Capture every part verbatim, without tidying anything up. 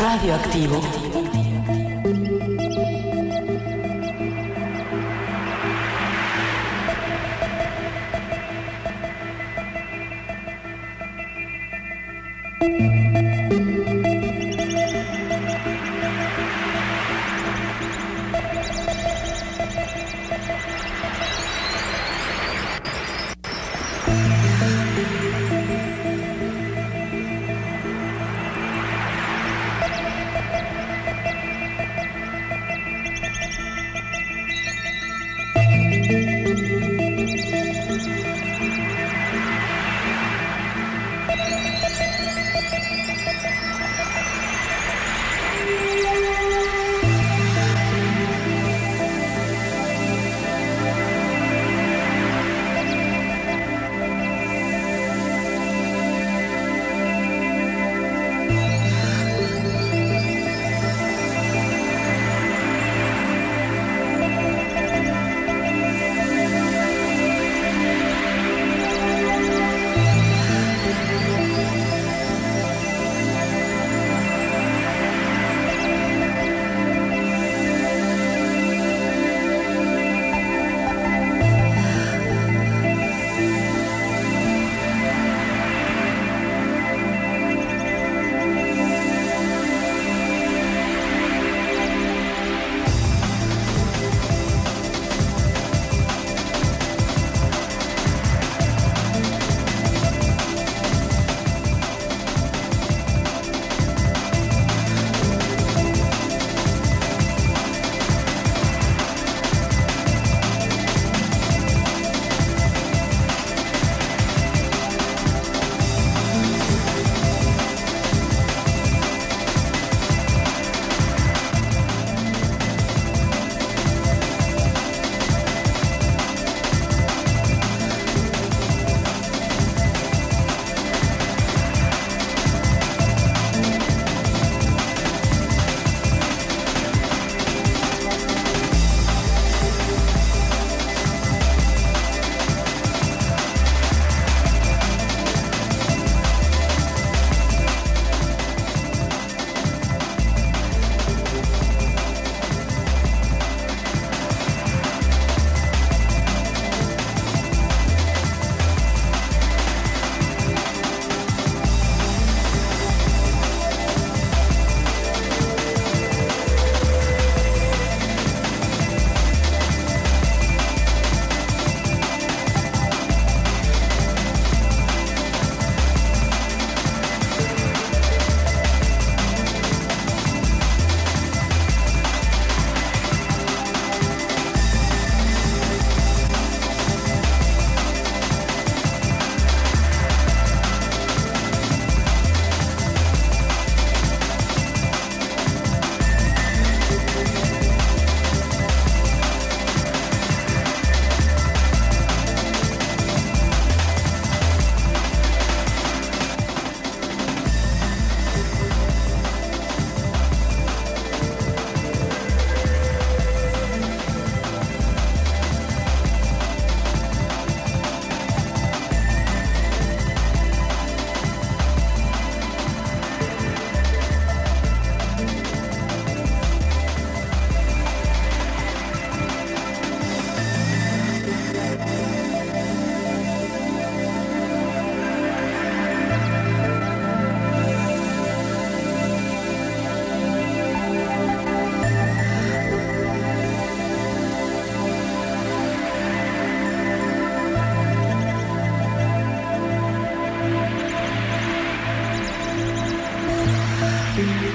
Radioactivo. We'll be right back.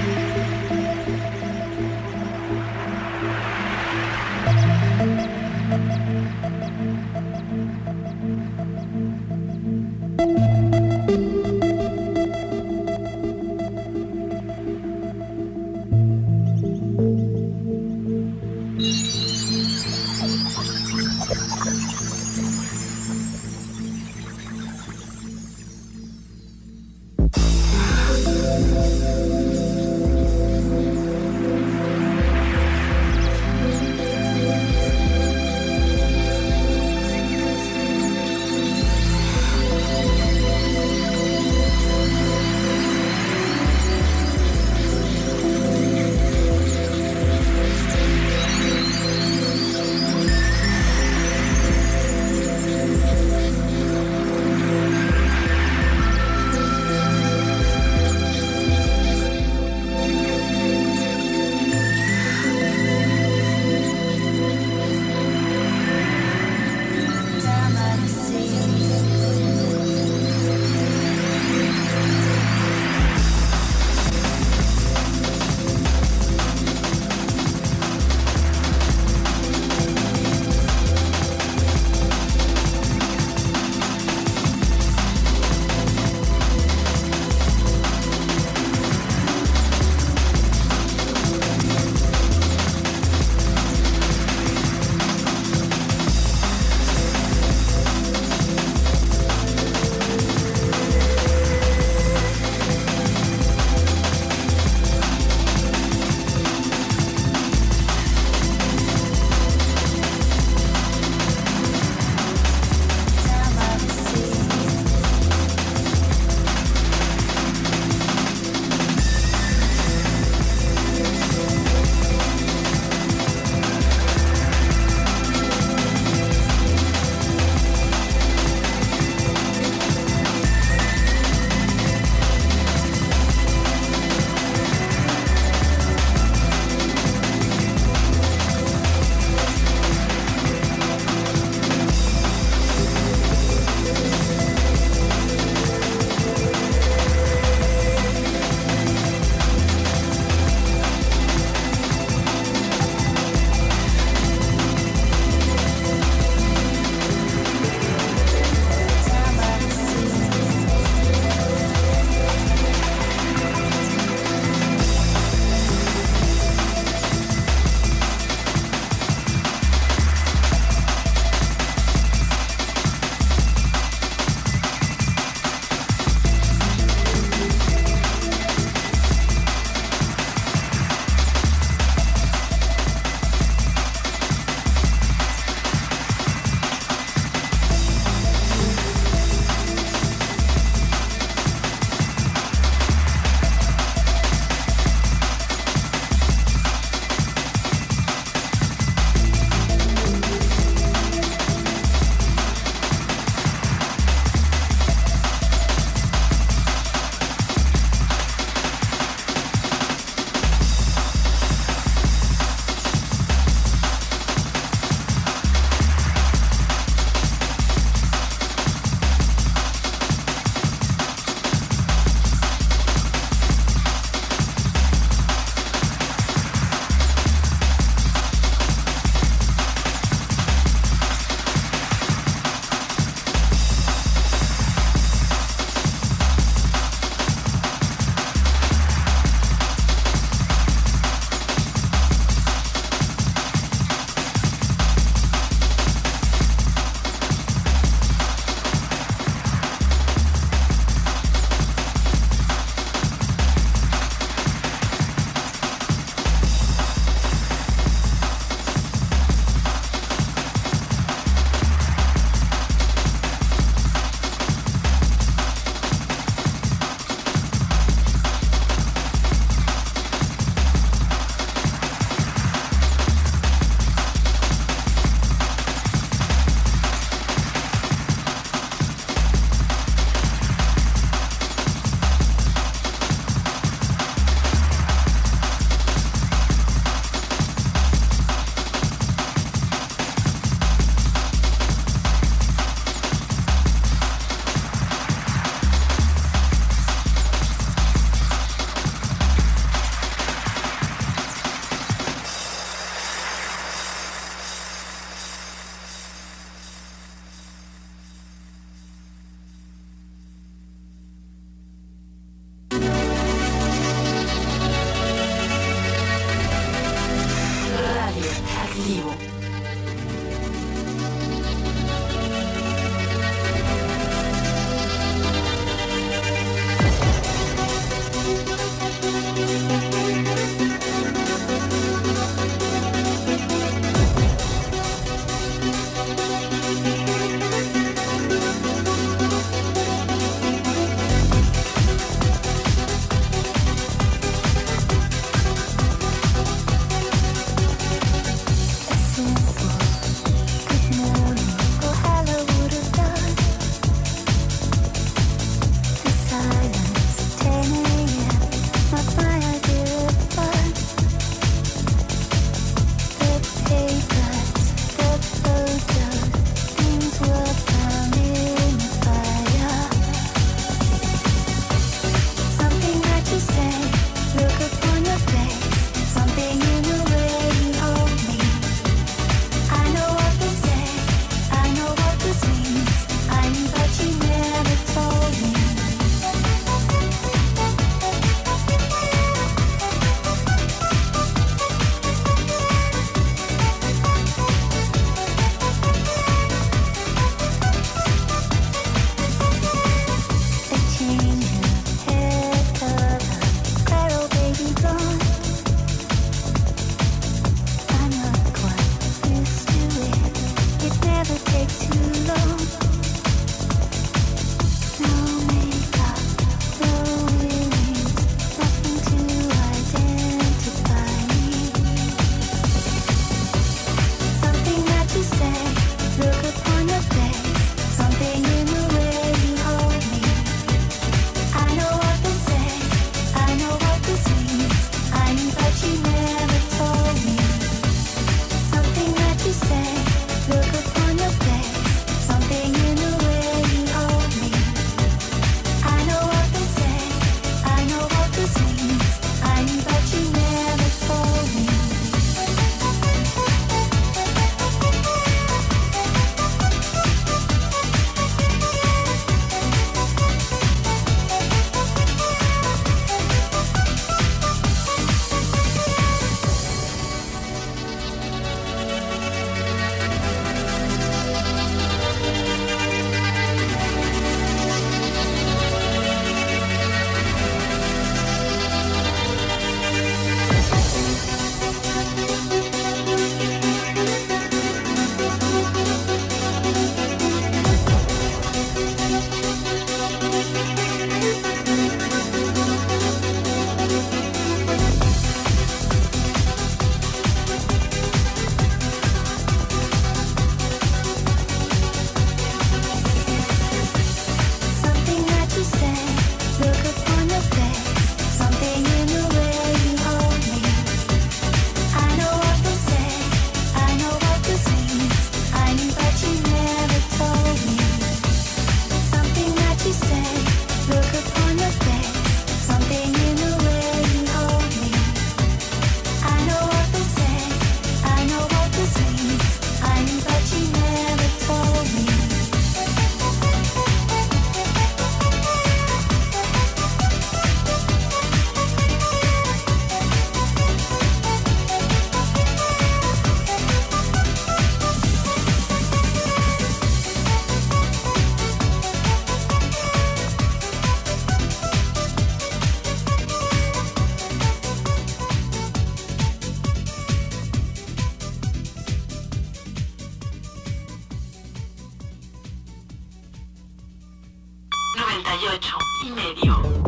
medio.